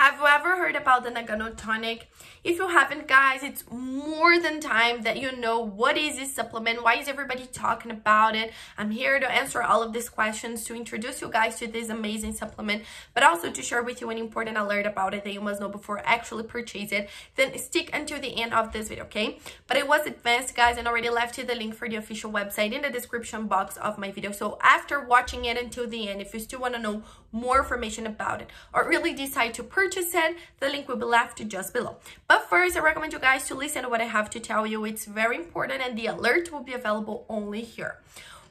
Have you ever heard about the Nagano tonic? If you haven't, guys, it's more than time that you know what is this supplement, why is everybody talking about it. I'm here to answer all of these questions, to introduce you guys to this amazing supplement, but also to share with you an important alert about it that you must know before actually purchase it. Then stick until the end of this video, okay? But it was advanced, guys, and already left you the link for the official website in the description box of my video. So after watching it until the end, if you still want to know more information about it or really decide to purchase it, the link will be left just below. But first, I recommend you guys to listen to what I have to tell you. It's very important, and the alert will be available only here.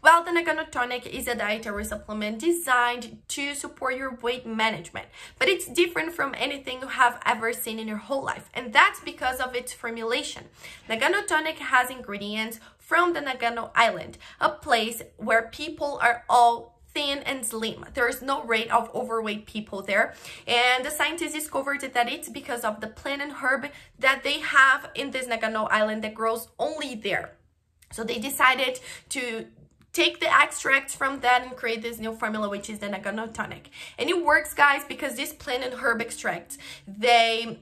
Well, the Nagano Tonic is a dietary supplement designed to support your weight management, but it's different from anything you have ever seen in your whole life, and that's because of its formulation. Nagano Tonic has ingredients from the Nagano Island, a place where people are all thin and slim. There is no rate of overweight people there, and the scientists discovered that it's because of the plant and herb that they have in this Nagano Island that grows only there. So they decided to take the extracts from that and create this new formula, which is the Nagano Tonic. And it works, guys, because this plant and herb extracts, they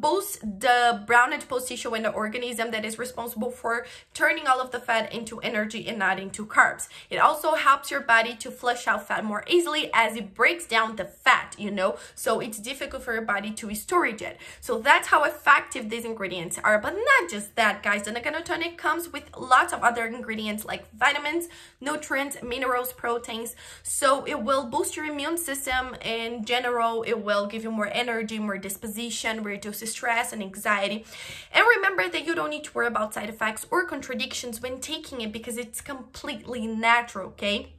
boost the brown tissue in the organism that is responsible for turning all of the fat into energy and not into carbs. It also helps your body to flush out fat more easily, as it breaks down the fat, you know, so it's difficult for your body to storage it. So that's how effective these ingredients are. But not just that, guys, the Nagano Tonic comes with lots of other ingredients like vitamins, nutrients, minerals, proteins, so it will boost your immune system in general. It will give you more energy, more disposition, reduce stress and anxiety. And remember that you don't need to worry about side effects or contradictions when taking it, because it's completely natural, okay?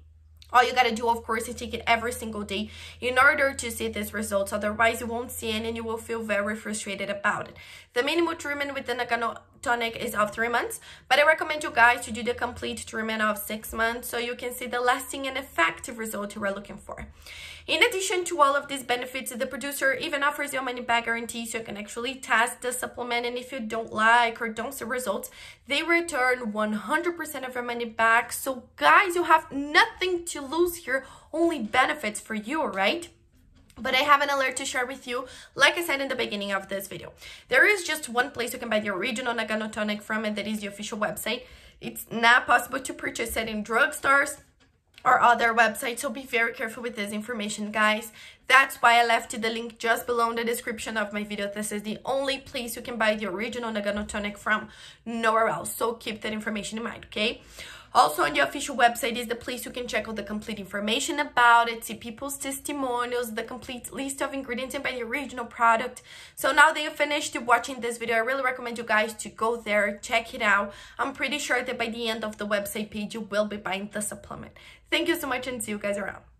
All you gotta do, of course, is take it every single day in order to see these results. Otherwise, you won't see it and you will feel very frustrated about it. The minimum treatment with the Nagano Tonic is of 3 months, but I recommend you guys to do the complete treatment of 6 months so you can see the lasting and effective result you are looking for. In addition to all of these benefits, the producer even offers you a money-back guarantee, so you can actually test the supplement, and if you don't like or don't see results, they return 100% of your money back. So guys, you have nothing to lose here, only benefits for you, right? But I have an alert to share with you, like I said in the beginning of this video. There is just one place you can buy the original Nagano Tonic from, and that is the official website. It's not possible to purchase it in drugstores or other websites, so be very careful with this information, guys. That's why I left the link just below in the description of my video. This is the only place you can buy the original Nagano Tonic from, nowhere else, so keep that information in mind, okay? Also, on the official website is the place you can check out the complete information about it, see people's testimonials, the complete list of ingredients, and by the original product. So now that you finished watching this video, I really recommend you guys to go there, check it out. I'm pretty sure that by the end of the website page, you will be buying the supplement. Thank you so much, and see you guys around.